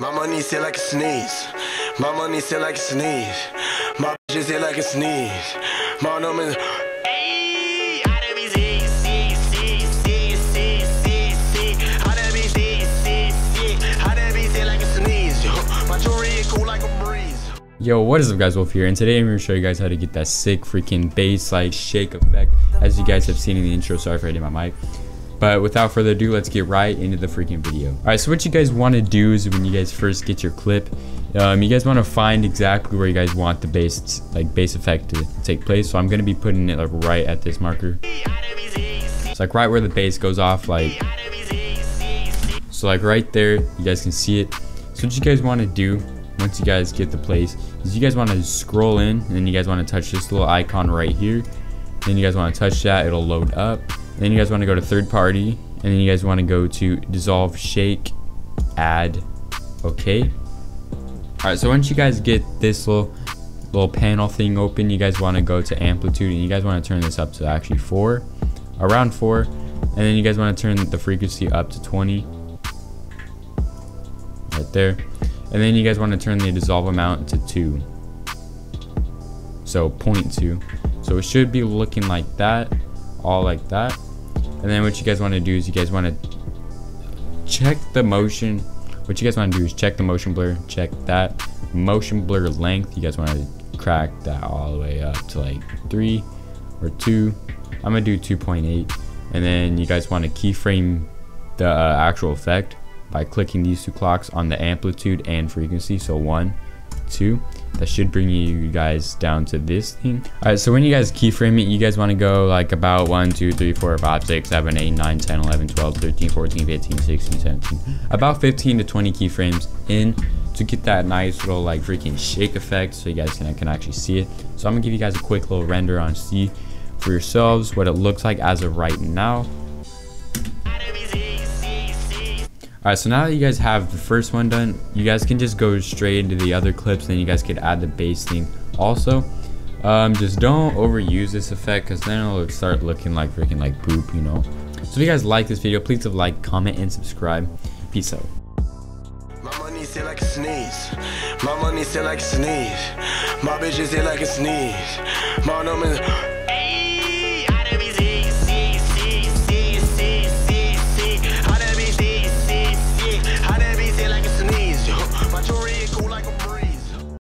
My money sit like a sneeze. My money sit like a sneeze. My bitches sit like a sneeze. My numbers. Yo, what is up guys, Wolf here, and today I'm going to show you guys how to get that sick freaking bass like shake effect. As you guys have seen in the intro, sorry for hitting my mic, but without further ado, let's get right into the freaking video. All right, so what you guys want to do is when you guys first get your clip, you guys want to find exactly where you guys want the bass effect to take place. So I'm going to be putting it like right at this marker. It's like right where the bass goes off, like so, like right there. You guys can see it. So what you guys want to do once you guys get the place is you guys want to scroll in, and then you guys want to touch this little icon right here. Then you guys want to touch that, it'll load up. Then you guys want to go to third party, and then you guys want to go to dissolve, shake, add, okay. All right, so once you guys get this little panel thing open, you guys want to go to amplitude, and you guys want to turn this up to actually around 4, and then you guys want to turn the frequency up to 20 right there. And then you guys want to turn the dissolve amount to 2, so 0.2. So it should be looking like that, all like that. And then what you guys want to do is you guys want to check the motion. What you guys want to do is check the motion blur, check that motion blur length. You guys want to crack that all the way up to like 3 or 2. I'm gonna do 2.8. And then you guys want to keyframe the actual effect by clicking these two clocks on the amplitude and frequency. So 1, 2, that should bring you guys down to this thing. All right, so when you guys keyframe it, you guys want to go like about 1, 2, 3, 4, 5, 6, 7, 8, 9, 10, 11, 12, 13, 14, 15, 16, 17, about 15 to 20 keyframes in to get that nice little like freaking shake effect, so you guys can actually see it. So I'm gonna give you guys a quick little render on see for yourselves what it looks like as of right now. Alright, so now that you guys have the first one done, you guys can just go straight into the other clips, and you guys could add the bass thing also. Just don't overuse this effect, because then it'll start looking like freaking like poop, you know. So if you guys like this video, please leave a like, comment, and subscribe. Peace out. My money sit like a sneeze. My money sit like a sneeze. My bitches sit like a sneeze. My name is